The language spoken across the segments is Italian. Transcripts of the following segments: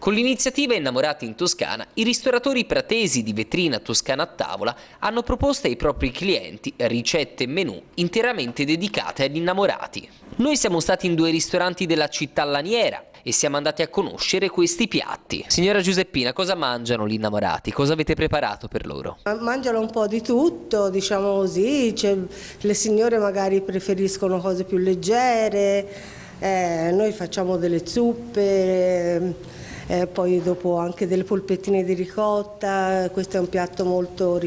Con l'iniziativa Innamorati in Toscana, i ristoratori pratesi di Vetrina Toscana a Tavola hanno proposto ai propri clienti ricette e menù interamente dedicate agli innamorati. Noi siamo stati in due ristoranti della città laniera e siamo andati a conoscere questi piatti. Signora Giuseppina, cosa mangiano gli innamorati? Cosa avete preparato per loro? Mangiano un po' di tutto, diciamo così. Cioè, le signore magari preferiscono cose più leggere, noi facciamo delle zuppe. Poi dopo anche delle polpettine di ricotta, questo è un piatto molto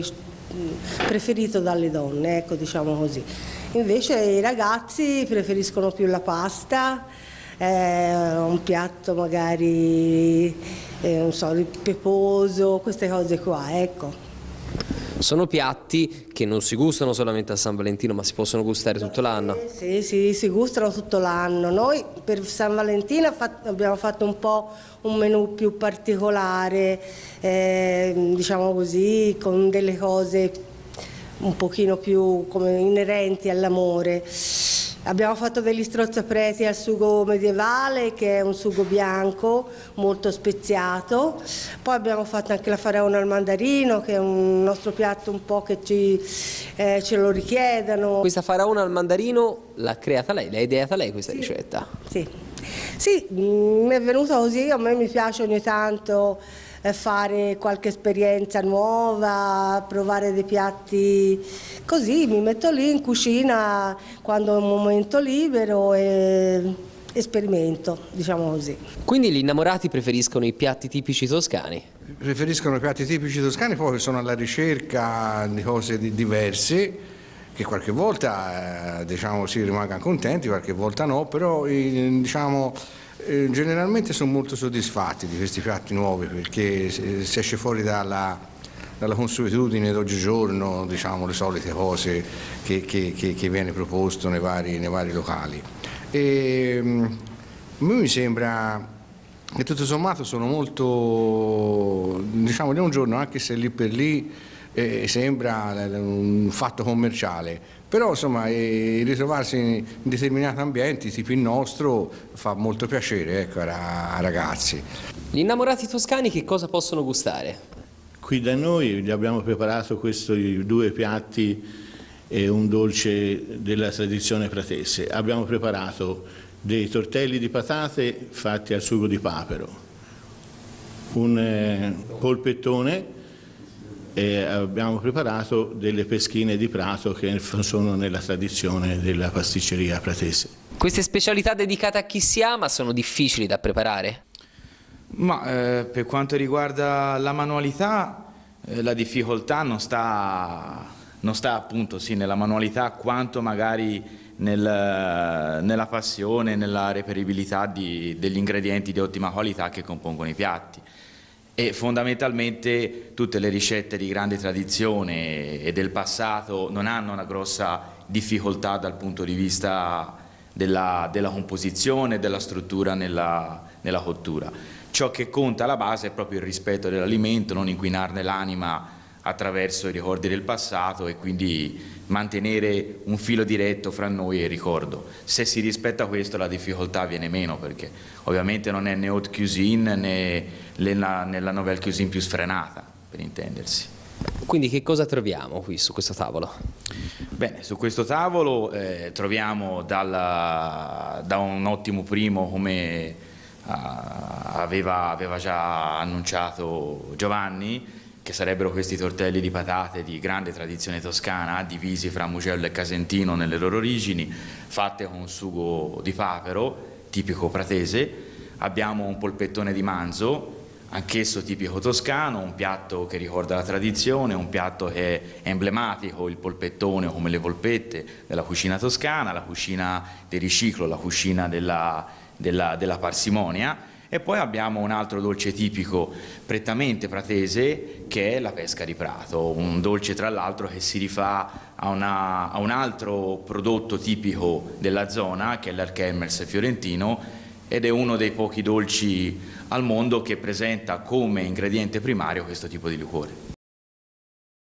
preferito dalle donne, ecco, diciamo così. Invece i ragazzi preferiscono più la pasta, un piatto magari non so, peposo, queste cose qua, ecco. Sono piatti che non si gustano solamente a San Valentino, ma si possono gustare tutto l'anno? Sì, si gustano tutto l'anno. Noi per San Valentino abbiamo fatto un po' un menù più particolare, diciamo così, con delle cose un pochino più come inerenti all'amore. Abbiamo fatto degli strozzapreti al sugo medievale, che è un sugo bianco molto speziato, poi abbiamo fatto anche la faraona al mandarino, che è un nostro piatto un po' che ce lo richiedono. Questa faraona al mandarino l'ha creata lei, l'ha ideata lei questa ricetta? Sì, mi è venuta così, a me mi piace ogni tanto fare qualche esperienza nuova, provare dei piatti così, mi metto lì in cucina quando ho un momento libero e sperimento, diciamo così. Quindi gli innamorati preferiscono i piatti tipici toscani? Preferiscono i piatti tipici toscani, poi sono alla ricerca di cose diverse, che qualche volta diciamo si rimangano contenti, qualche volta no, però diciamo generalmente sono molto soddisfatti di questi piatti nuovi, perché si esce fuori dalla consuetudine d'oggigiorno, diciamo le solite cose che viene proposto nei vari locali. E a me mi sembra che tutto sommato sono molto, diciamo, di un giorno, anche se lì per lì sembra un fatto commerciale, però insomma ritrovarsi in determinati ambienti tipo il nostro fa molto piacere, ecco, a ragazzi. Gli innamorati toscani che cosa possono gustare? Qui da noi gli abbiamo preparato questi due piatti e un dolce della tradizione pratese. Abbiamo preparato dei tortelli di patate fatti al sugo di papero, un polpettone, e abbiamo preparato delle peschine di Prato che sono nella tradizione della pasticceria pratese. Queste specialità dedicate a chi si ama sono difficili da preparare? Ma per quanto riguarda la manualità, la difficoltà non sta appunto sì nella manualità, quanto magari nella passione, nella reperibilità degli ingredienti di ottima qualità che compongono i piatti. E fondamentalmente tutte le ricette di grande tradizione e del passato non hanno una grossa difficoltà dal punto di vista della composizione e della struttura nella cottura. Ciò che conta alla base è proprio il rispetto dell'alimento, non inquinarne l'anima attraverso i ricordi del passato e quindi mantenere un filo diretto fra noi e il ricordo. Se si rispetta questo la difficoltà viene meno, perché ovviamente non è né haute cuisine né nella nouvelle cuisine più sfrenata, per intendersi. Quindi che cosa troviamo qui su questo tavolo? Bene, su questo tavolo troviamo da un ottimo primo, come aveva già annunciato Giovanni, che sarebbero questi tortelli di patate di grande tradizione toscana, divisi fra Mugello e Casentino nelle loro origini, fatte con sugo di papero, tipico pratese. Abbiamo un polpettone di manzo, anch'esso tipico toscano, un piatto che ricorda la tradizione, un piatto che è emblematico, il polpettone come le polpette della cucina toscana, la cucina del riciclo, la cucina della parsimonia. E poi abbiamo un altro dolce tipico prettamente pratese, che è la pesca di Prato, un dolce tra l'altro che si rifà a un altro prodotto tipico della zona, che è l'Erkemmers fiorentino, ed è uno dei pochi dolci al mondo che presenta come ingrediente primario questo tipo di liquore.